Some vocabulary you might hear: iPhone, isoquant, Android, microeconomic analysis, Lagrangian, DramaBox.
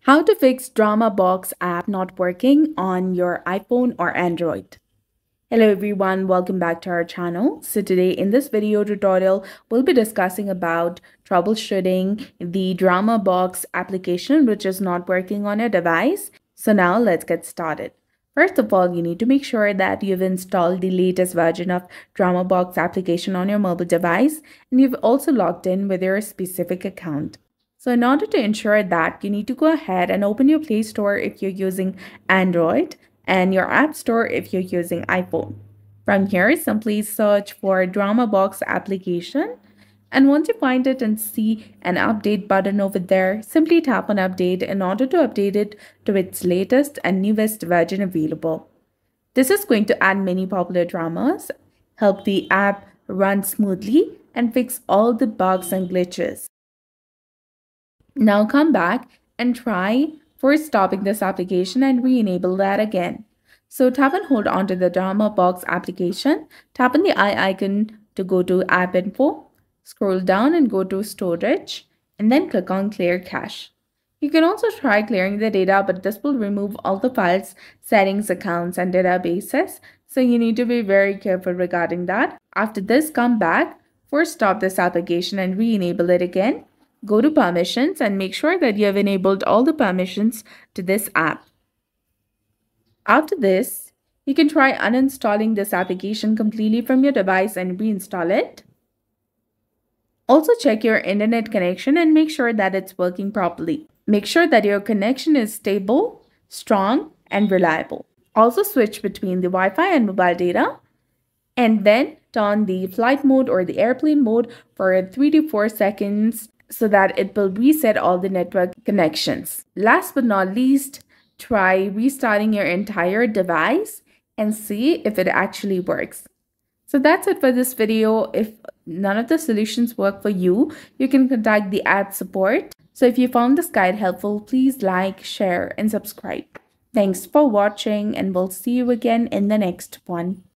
How to fix DramaBox app not working on your iPhone or Android. Hello everyone, welcome back to our channel. So today in this video tutorial, we'll be discussing about troubleshooting the DramaBox application which is not working on your device. So now let's get started. First of all, you need to make sure that you've installed the latest version of DramaBox application on your mobile device and you've also logged in with your specific account. So in order to ensure that, you need to go ahead and open your Play Store if you're using Android and your App Store if you're using iPhone. From here, simply search for DramaBox application. And once you find it and see an update button over there, simply tap on update in order to update it to its latest and newest version available. This is going to add many popular dramas, help the app run smoothly, and fix all the bugs and glitches. Now come back and try first stopping this application and re-enable that again. So tap and hold onto the DramaBox application, tap on the eye icon to go to App Info, scroll down and go to Storage, and then click on Clear Cache. You can also try clearing the data, but this will remove all the files, settings, accounts, and databases. So you need to be very careful regarding that. After this, come back, first stop this application and re-enable it again. Go to Permissions and make sure that you have enabled all the permissions to this app. After this, you can try uninstalling this application completely from your device and reinstall it. Also check your internet connection and make sure that it's working properly. Make sure that your connection is stable, strong, and reliable. Also switch between the Wi-Fi and mobile data, and then turn the flight mode or the airplane mode for 3 to 4 seconds. So that it will reset all the network connections. Last but not least, try restarting your entire device and see if it actually works. So that's it for this video. If none of the solutions work for you, you can contact the app support. So if you found this guide helpful, please like, share, and subscribe. Thanks for watching, and we'll see you again in the next one.